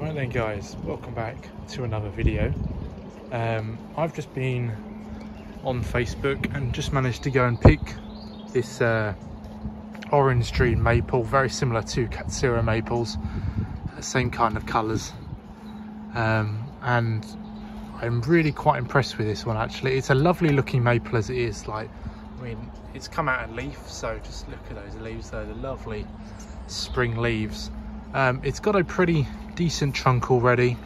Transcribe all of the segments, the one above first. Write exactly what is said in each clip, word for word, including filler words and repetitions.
Right then guys, welcome back to another video. Um, I've just been on Facebook and just managed to go and pick this uh, Orange Dream Maple, very similar to Katsura maples, same kind of colours. Um, and I'm really quite impressed with this one actually. It's a lovely looking maple as it is. Like, I mean, it's come out of leaf, so just look at those leaves though, the lovely spring leaves. Um, it's got a pretty decent trunk already,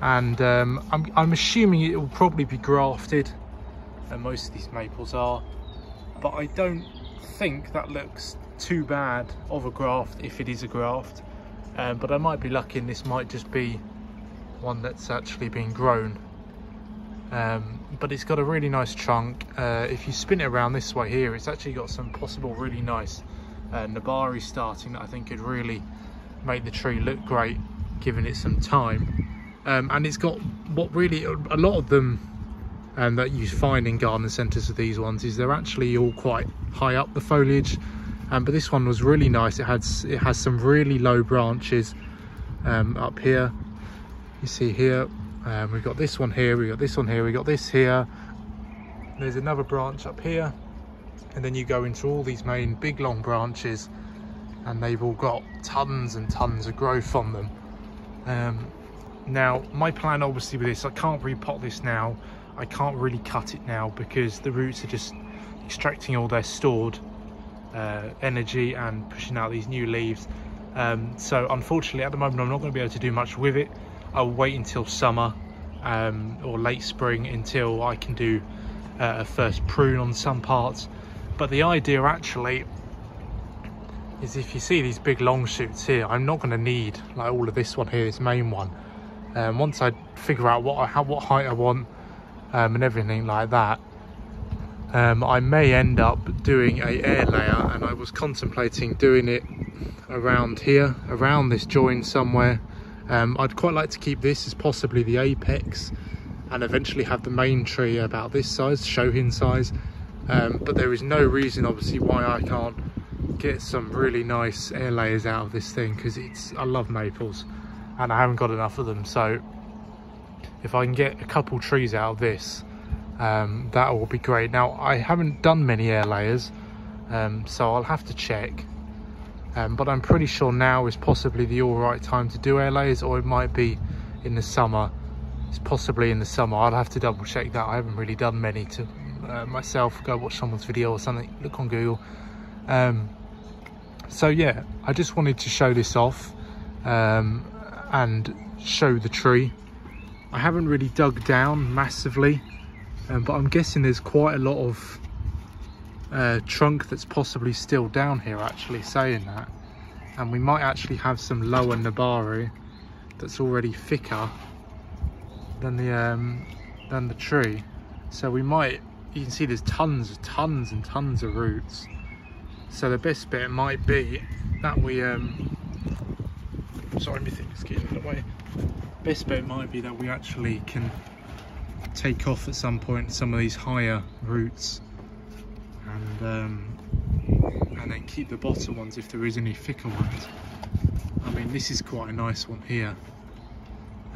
and um, I'm, I'm assuming it will probably be grafted, and most of these maples are, but I don't think that looks too bad of a graft if it is a graft. Um, but I might be lucky and this might just be one that's actually been grown. Um, but it's got a really nice trunk. Uh, if you spin it around this way here, it's actually got some possible really nice uh, nabari starting that I think could really make the tree look great giving it some time. Um, and it's got what really a lot of them and um, that you find in garden centres of these ones is they're actually all quite high up the foliage. Um, but this one was really nice. It had it has some really low branches um, up here. You see here, um, we've got this one here, we've got this one here, we've got this here. There's another branch up here, and then you go into all these main big long branches, and they've all got tons and tons of growth on them. Um, now, my plan obviously with this, I can't repot this now. I can't really cut it now because the roots are just extracting all their stored uh, energy and pushing out these new leaves. Um, so unfortunately at the moment, I'm not gonna be able to do much with it. I'll wait until summer um, or late spring until I can do uh, a first prune on some parts. But the idea actually is if you see these big long shoots here, I'm not gonna need like all of this one here, this main one. Um, once I figure out what, I have, what height I want, Um, and everything like that, um, I may end up doing a air layer, and I was contemplating doing it around here, around this join somewhere. um, I'd quite like to keep this as possibly the apex and eventually have the main tree about this size, Shohin size, um, but there is no reason obviously why I can't get some really nice air layers out of this thing, because it's I love maples and I haven't got enough of them. So if I can get a couple trees out of this, um, that will be great. Now, I haven't done many air layers, um, so I'll have to check. Um, but I'm pretty sure now is possibly the all right time to do air layers, or it might be in the summer. It's possibly in the summer. I'll have to double check that. I haven't really done many to uh, myself. Go watch someone's video or something. Look on Google. Um, so, yeah, I just wanted to show this off um, and show the tree. I haven't really dug down massively, um, but I'm guessing there's quite a lot of uh, trunk that's possibly still down here actually, saying that. And we might actually have some lower nabari that's already thicker than the, um, than the tree. So we might, you can see there's tons, tons and tons of roots. So the best bet might be that we, um, sorry, my thing's getting in the way. Best bet might be that we actually can take off at some point some of these higher roots and um, and then keep the bottom ones if there is any thicker ones. I mean, this is quite a nice one here,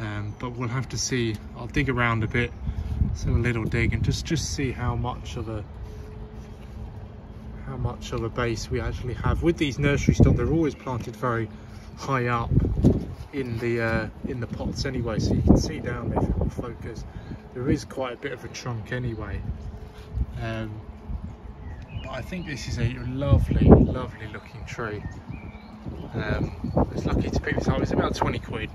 um, but we'll have to see. I'll dig around a bit, so a little dig, and just just see how much of a how much of a base we actually have with these nursery stock. They're always planted very high up in the uh, in the pots anyway, so you can see down there if you focus, there is quite a bit of a trunk anyway. Um, but I think this is a lovely, lovely looking tree. Um, I was lucky to pick this up. It's about twenty quid,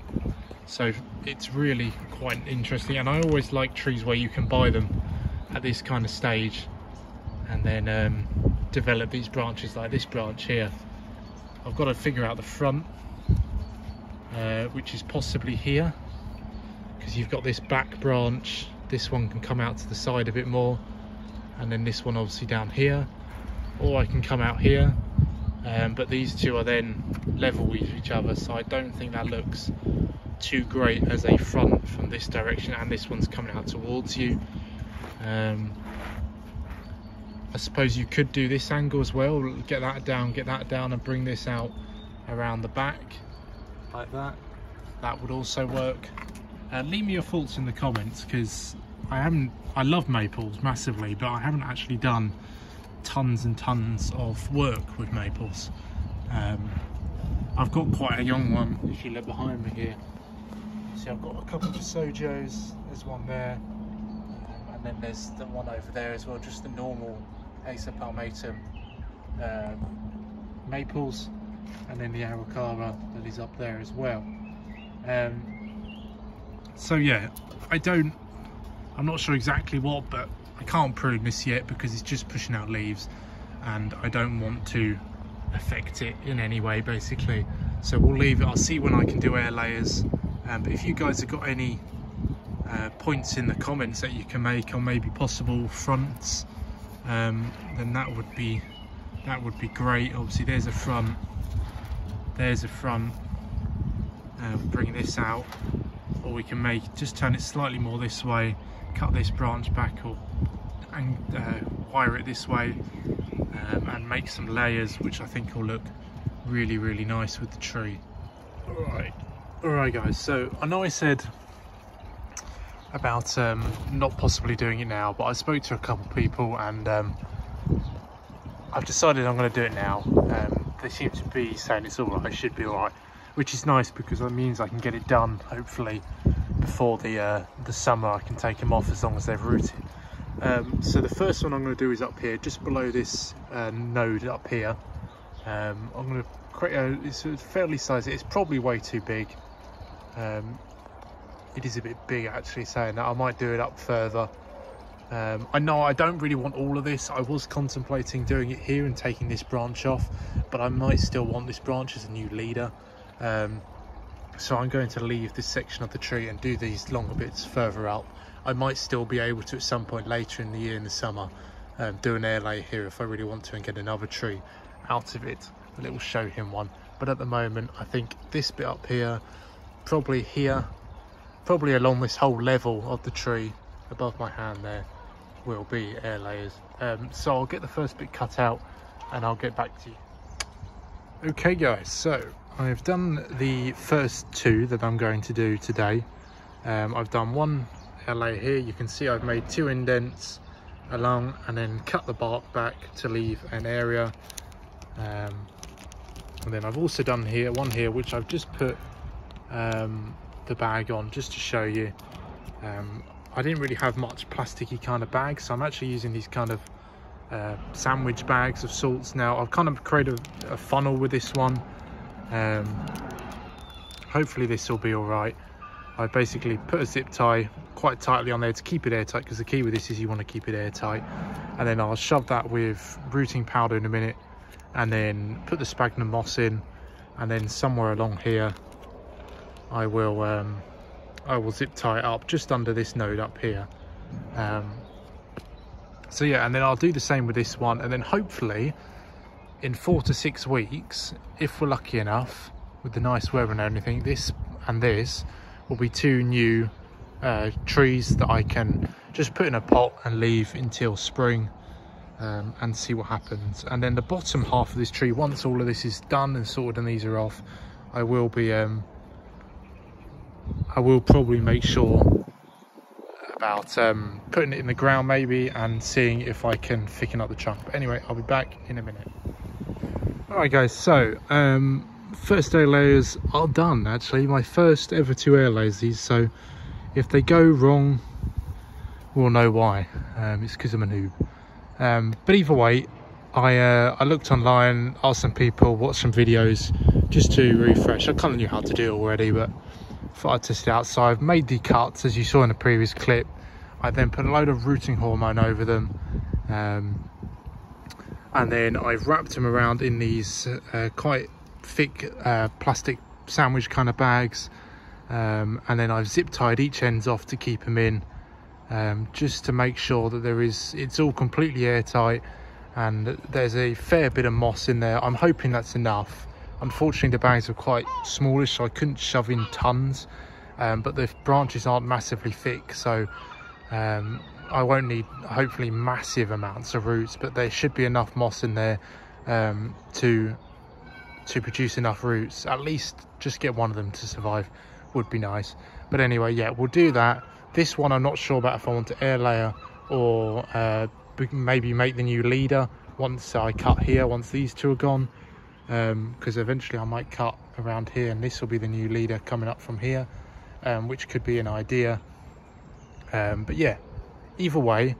so it's really quite interesting. And I always like trees where you can buy them at this kind of stage and then um, develop these branches like this branch here. I've got to figure out the front, Uh, which is possibly here, because you've got this back branch, this one can come out to the side a bit more, and then this one obviously down here, or I can come out here, um, but these two are then level with each other, so I don't think that looks too great as a front from this direction, and this one's coming out towards you. um, I suppose you could do this angle as well, get that down, get that down, and bring this out around the back like that. that would also work. Uh, leave me your thoughts in the comments, because I haven't, I love maples massively, but I haven't actually done tons and tons of work with maples. Um, I've got quite a young one, if you look behind me here. See, I've got a couple of Sojos, there's one there, um, and then there's the one over there as well, just the normal Acer Palmatum um, maples, and then the araucaria that is up there as well. Um, so yeah, I don't, I'm not sure exactly what, but I can't prune this yet because it's just pushing out leaves and I don't want to affect it in any way basically. So we'll leave it, I'll see when I can do air layers. Um, but if you guys have got any uh, points in the comments that you can make on maybe possible fronts, um, then that would be that would be great. Obviously there's a front, there's a front, uh, bring this out, or we can make, just turn it slightly more this way, cut this branch back or and uh, wire it this way, um, and make some layers which I think will look really really nice with the tree. Alright, alright guys, so I know I said about um, not possibly doing it now, but I spoke to a couple people and um, I've decided I'm going to do it now. Um, they seem to be saying it's alright, it should be alright, which is nice because that means I can get it done hopefully before the uh, the summer. I can take them off as long as they've rooted. Um, so the first one I'm going to do is up here, just below this uh, node up here. Um, I'm going to create a, it's a fairly sized, it's probably way too big. Um, it is a bit big actually, saying that I might do it up further. Um, I know I don't really want all of this. I was contemplating doing it here and taking this branch off, but I might still want this branch as a new leader. Um, so I'm going to leave this section of the tree and do these longer bits further up. I might still be able to at some point later in the year in the summer um, do an air layer here if I really want to and get another tree out of it, a little Shohin one. But at the moment I think this bit up here, probably here, probably along this whole level of the tree above my hand there, will be air layers. Um, so I'll get the first bit cut out and I'll get back to you. Okay guys, so I've done the first two that I'm going to do today. um, I've done one air layer here, you can see I've made two indents along and then cut the bark back to leave an area, um, and then I've also done here one here which I've just put um, the bag on just to show you. um, I didn't really have much plasticky kind of bags, so I'm actually using these kind of uh, sandwich bags of sorts now. I've kind of created a, a funnel with this one. Um, hopefully this will be all right. I basically put a zip tie quite tightly on there to keep it airtight, because the key with this is you want to keep it airtight, and then I'll shove that with rooting powder in a minute and then put the sphagnum moss in, and then somewhere along here I will um, I will zip tie it up just under this node up here. Um, so yeah, and then I'll do the same with this one, and then hopefully in four to six weeks, if we're lucky enough with the nice weather and everything, this and this will be two new uh, trees that I can just put in a pot and leave until spring, um, and see what happens. And then the bottom half of this tree, once all of this is done and sorted and these are off, I will be um, I will probably make sure about um, putting it in the ground maybe and seeing if I can thicken up the trunk. But anyway, I'll be back in a minute. Alright guys, so um, first air layers are done actually, my first ever two air layers these, so if they go wrong we'll know why. Um, it's because I'm a noob. Um, but either way, I, uh, I looked online, asked some people, watched some videos just to refresh. I kind of knew how to do it already, but thought I'd test it out. So I've made the cuts as you saw in the previous clip. I then put a load of rooting hormone over them. Um, and then I've wrapped them around in these uh, quite thick uh, plastic sandwich kind of bags, um, and then I've zip tied each ends off to keep them in, um, just to make sure that there is, it's all completely airtight, and there's a fair bit of moss in there. I'm hoping that's enough. Unfortunately the bags are quite smallish so I couldn't shove in tons, um, but the branches aren't massively thick, so um, I won't need hopefully massive amounts of roots, but there should be enough moss in there um, to to produce enough roots, at least just get one of them to survive. would be nice. But anyway, yeah, we'll do that. This one I'm not sure about if I want to air layer or uh, maybe make the new leader once I cut here, once these two are gone, because um, eventually I might cut around here and this will be the new leader coming up from here, um, which could be an idea. Um, but yeah, either way,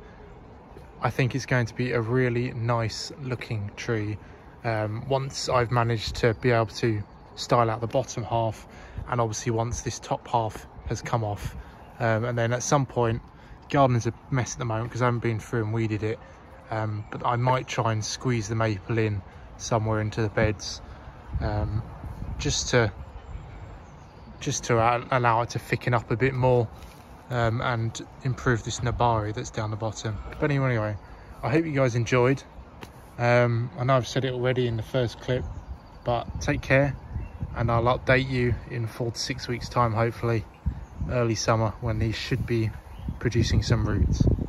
I think it's going to be a really nice looking tree um, once I've managed to be able to style out the bottom half, and obviously once this top half has come off. Um, and then at some point, garden's a mess at the moment because I haven't been through and weeded it, um, but I might try and squeeze the maple in somewhere into the beds, um, just to just to allow it to thicken up a bit more, um, and improve this nabari that's down the bottom. But anyway, anyway I hope you guys enjoyed. um, I know I've said it already in the first clip, but take care, and I'll update you in four to six weeks time, hopefully early summer, when these should be producing some roots.